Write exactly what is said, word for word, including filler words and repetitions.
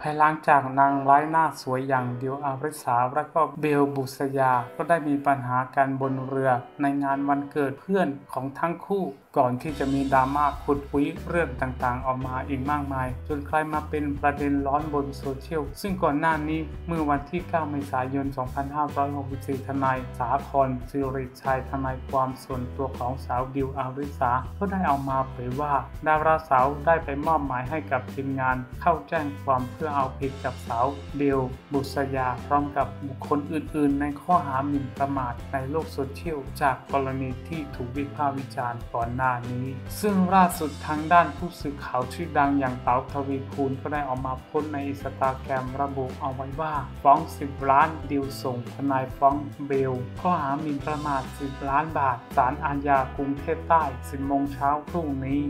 ภายหลังจากนางร้ายหน้าสวยอย่างเดียวอาริสาและก็เบลบุษยาก็ได้มีปัญหากันบนเรือในงานวันเกิดเพื่อนของทั้งคู่ก่อนที่จะมีดราม่าขุดคุยเรื่องต่างๆออกมาอีกมากมายจนกลายมาเป็นประเด็นร้อนบนโซเชียลซึ่งก่อนหน้านี้เมื่อวันที่เก้าเมษายน สองพันห้าร้อยหกสิบสี่ ทนายสาคร ศิริชัยทนายความส่วนตัวของสาวดิวอาริสาก็ได้เอามาเผยว่าดาราสาวได้ไปมอบหมายให้กับทีมงานเข้าแจ้งความเพื่อเอาผิดกับสาวเบลบุษยาพร้อมกับบุคคลอื่นๆในข้อหาหมิ่นประมาทในโลกโซเชียลจากกรณีที่ถูกวิพากษ์วิจารณ์ก่อนหน้านี้ซึ่งล่าสุดทางด้านผู้สื่อข่าวชื่อดังอย่างเต๋า ทวีคูณก็ได้ออกมาโพสต์ในอินสตาแกรมระบุเอาไว้ว่าฟ้องสิบล้านดิวส่งทนายฟ้องเบลข้อหาหมิ่นประมาทสิบล้านบาทศาลอาญากรุงเทพใต้สิบโมงเช้าพรุ่งนี้